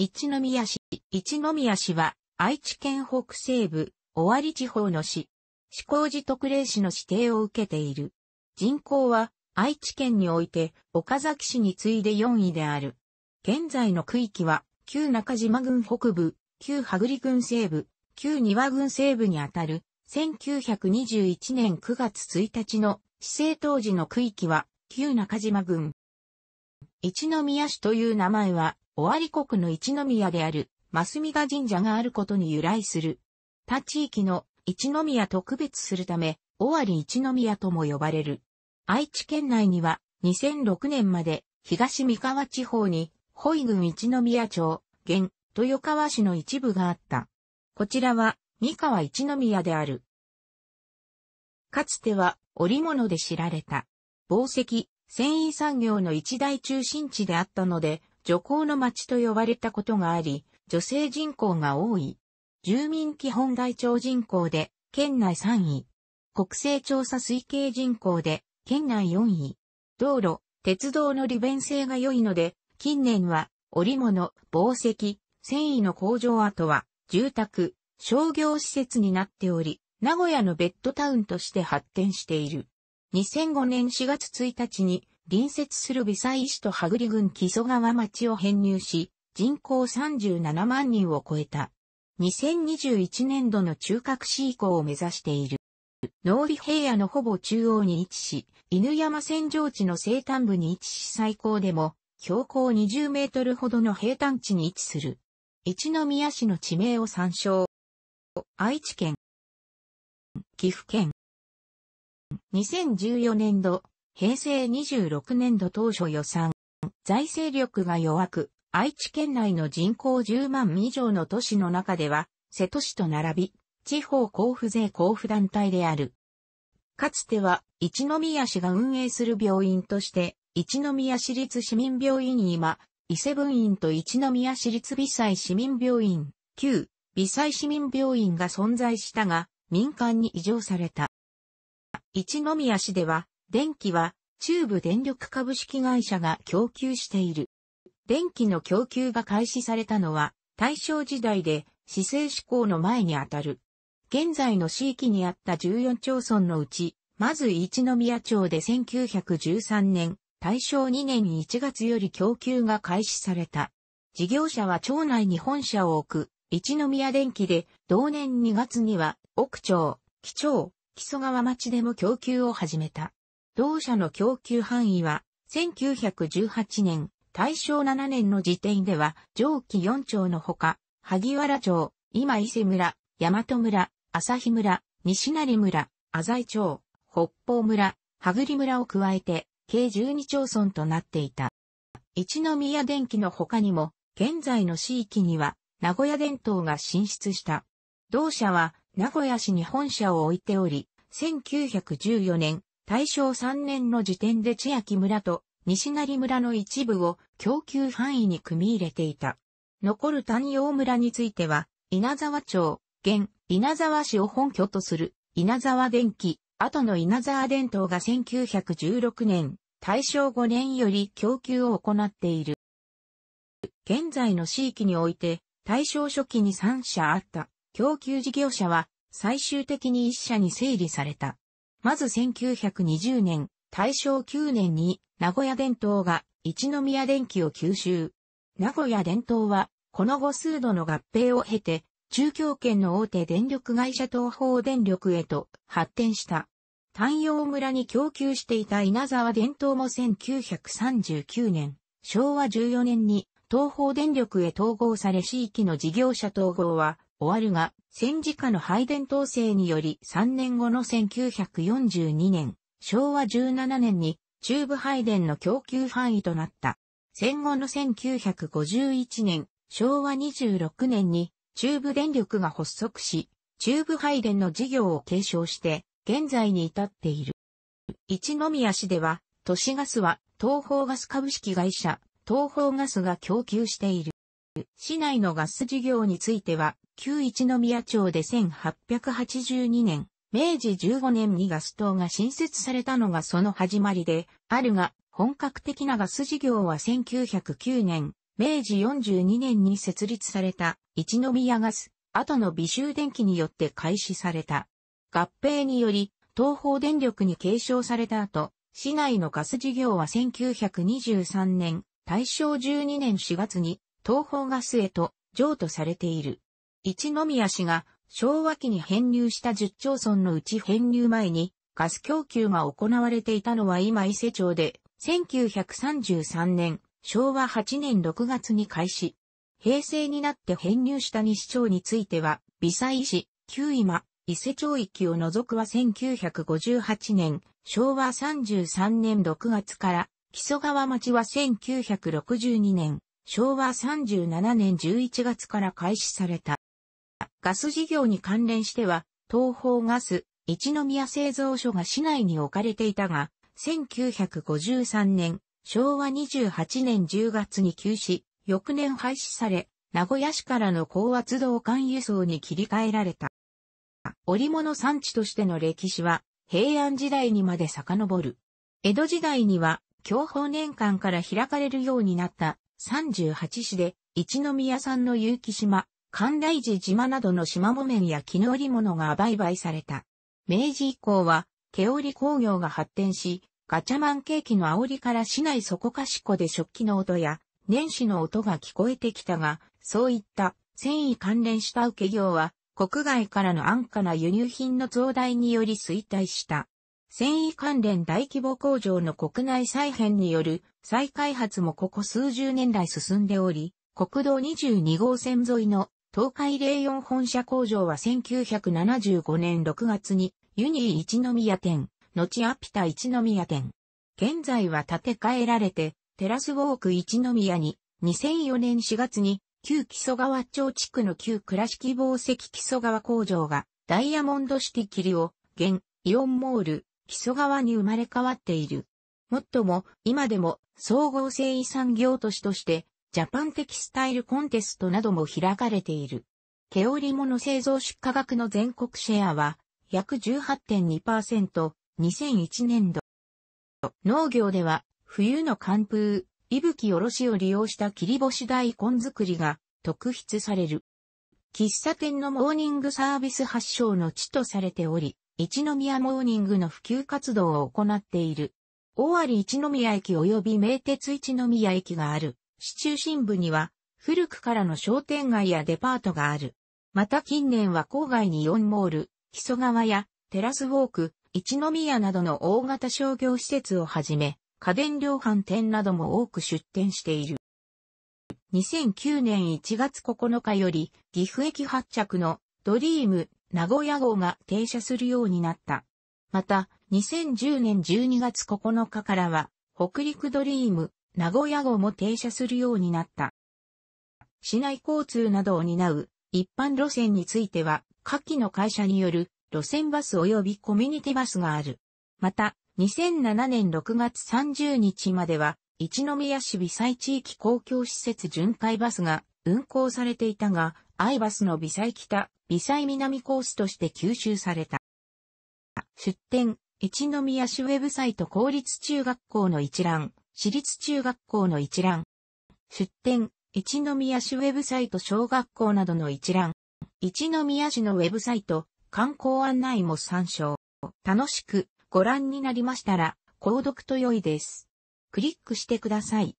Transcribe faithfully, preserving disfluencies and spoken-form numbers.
一宮市。一宮市は、愛知県北西部、尾張地方の市。市公示特例市の指定を受けている。人口は、愛知県において、岡崎市に次いでよんいである。現在の区域は、旧中島郡北部、旧羽栗郡西部、旧仁和郡西部にあたる、せんきゅうひゃくにじゅういちねんくがつついたちの、市制当時の区域は、旧中島郡。一宮市という名前は、尾張国の一宮である、益見賀神社があることに由来する。他地域の一宮と区別するため、尾張一宮とも呼ばれる。愛知県内には、にせんろくねんまで、東三河地方に、保井郡一宮町、現、豊川市の一部があった。こちらは、三河一宮である。かつては、織物で知られた。紡績、繊維産業の一大中心地であったので、女工の町と呼ばれたことがあり、女性人口が多い。住民基本台帳人口で、県内さんい。国勢調査推計人口で、県内よんい。道路、鉄道の利便性が良いので、近年は、織物、紡績、繊維の工場跡は、住宅、商業施設になっており、名古屋のベッドタウンとして発展している。にせんごねんしがつついたちに、隣接する美佐市と羽栗郡木曽川町を編入し、人口さんじゅうななまんにんを超えた。にせんにじゅういちねんどの中核市移行を目指している。濃尾平野のほぼ中央に位置し、犬山扇状地の西端部に位置し最高でも、標高にじゅうメートルほどの平坦地に位置する。一宮市の地名を参照。愛知県。岐阜県。にせんじゅうよねんど。へいせいにじゅうろくねんど当初予算、財政力が弱く、愛知県内の人口じゅうまんいじょうの都市の中では、瀬戸市と並び、地方交付税交付団体である。かつては、一宮市が運営する病院として、一宮市立市民病院今、伊勢分院と一宮市立美佐市民病院、旧、美佐市民病院が存在したが、民間に移譲された。一宮市では、電気は中部電力株式会社が供給している。電気の供給が開始されたのは大正時代で市制施行の前にあたる。現在の市域にあったじゅうよんちょうそんのうち、まず一宮町でせんきゅうひゃくじゅうさんねん、たいしょうにねんいちがつより供給が開始された。事業者は町内に本社を置く、一宮電気で同年にがつには奥町、木町、木曽川町でも供給を始めた。同社の供給範囲は、せんきゅうひゃくじゅうはちねん、たいしょうななねんの時点では、上記よんちょうのほか、萩原町、今伊勢村、大和村、旭村、西成村、浅井町、北方村、羽栗村を加えて、計じゅうにちょうそんとなっていた。一宮電気の他にも、現在の市域には、名古屋電灯が進出した。同社は、名古屋市に本社を置いており、せんきゅうひゃくじゅうよねん、たいしょうさんねんの時点で千秋村と西成村の一部を供給範囲に組み入れていた。残る丹陽村については、稲沢町、現、稲沢市を本拠とする稲沢電気、後の稲沢電灯がせんきゅうひゃくじゅうろくねん、たいしょうごねんより供給を行っている。現在の市域において、大正初期にさんしゃあった供給事業者は最終的にいっしゃに整理された。まずせんきゅうひゃくにじゅうねん、たいしょうきゅうねんに名古屋電灯が一宮電気を吸収。名古屋電灯はこの後数度の合併を経て中京圏の大手電力会社東邦電力へと発展した。丹陽村に供給していた稲沢電灯もせんきゅうひゃくさんじゅうきゅうねん、しょうわじゅうよねんに東邦電力へ統合され市域の事業者統合は終わるが、戦時下の配電統制によりさんねんごのせんきゅうひゃくよんじゅうにねん、しょうわじゅうななねんに中部配電の供給範囲となった。戦後のせんきゅうひゃくごじゅういちねん、しょうわにじゅうろくねんに中部電力が発足し、中部配電の事業を継承して、現在に至っている。一宮市では、都市ガスは東邦ガス株式会社、東邦ガスが供給している。市内のガス事業については、旧一宮町でせんはっぴゃくはちじゅうにねん、めいじじゅうごねんにガス灯が新設されたのがその始まりで、あるが、本格的なガス事業はせんきゅうひゃくきゅうねん、めいじよんじゅうにねんに設立された一宮ガス、後の尾州電機によって開始された。合併により、東邦電力に継承された後、市内のガス事業はせんきゅうひゃくにじゅうさんねん、たいしょうじゅうにねんしがつに東邦ガスへと譲渡されている。一宮市が昭和期に編入したじゅっちょうそんのうち編入前にガス供給が行われていたのは今伊勢町で、せんきゅうひゃくさんじゅうさんねん、しょうわはちねんろくがつに開始。平成になって編入した西町については、微細市、旧今、伊勢町域を除くはせんきゅうひゃくごじゅうはちねん、しょうわさんじゅうさんねんろくがつから、木曽川町はせんきゅうひゃくろくじゅうにねん、しょうわさんじゅうななねんじゅういちがつから開始された。ガス事業に関連しては、東邦ガス、一宮製造所が市内に置かれていたが、せんきゅうひゃくごじゅうさんねん、しょうわにじゅうはちねんじゅうがつに休止、翌年廃止され、名古屋市からの高圧導管輸送に切り替えられた。織物産地としての歴史は、平安時代にまで遡る。江戸時代には、享保年間から開かれるようになったさんじゅうはちしで、一宮産の結城島、寒来寺島などの島木綿や絹織物が売買された。明治以降は、毛織工業が発展し、ガチャマンケーキの煽りから市内そこかしこで食器の音や年始の音が聞こえてきたが、そういった繊維関連した請業は、国外からの安価な輸入品の増大により衰退した。繊維関連大規模工場の国内再編による再開発もここ数十年来進んでおり、国道にじゅうにごうせん沿いの東海レーヨン本社工場はせんきゅうひゃくななじゅうごねんろくがつにユニー一宮店、後アピタ一宮店。現在は建て替えられて、テラスウォーク一宮に、にせんよねんしがつに、旧木曽川町地区の旧倉敷紡績木曽川工場が、ダイヤモンドシティ桐生、現、イオンモール、木曽川に生まれ変わっている。もっとも、今でも、総合繊維産業都市として、ジャパンテキスタイルコンテストなども開かれている。毛織物製造出荷額の全国シェアは、約 じゅうはちてんにパーセント、にせんいちねんど。農業では、冬の寒風、いぶきおろしを利用した切り干し大根作りが特筆される。喫茶店のモーニングサービス発祥の地とされており、一宮モーニングの普及活動を行っている。尾張一宮駅及び名鉄一宮駅がある。市中心部には、古くからの商店街やデパートがある。また近年は郊外にイオンモール、木曽川やテラスウォーク、一宮などの大型商業施設をはじめ、家電量販店なども多く出店している。にせんきゅうねんいちがつここのかより、岐阜駅発着のドリーム名古屋号が停車するようになった。また、にせんじゅうねんじゅうにがつここのかからは、北陸ドリーム名古屋号も停車するようになった。市内交通などを担う一般路線については、下記の会社による路線バス及びコミュニティバスがある。また、にせんななねんろくがつさんじゅうにちまでは、一宮市微細地域公共施設巡回バスが運行されていたが、アイバスの微細北、微細南コースとして吸収された。出典、一宮市ウェブサイト公立中学校の一覧、私立中学校の一覧。出典、一宮市ウェブサイト小学校などの一覧。一宮市のウェブサイト、観光案内も参照。楽しく。ご覧になりましたら、購読と良いです。クリックしてください。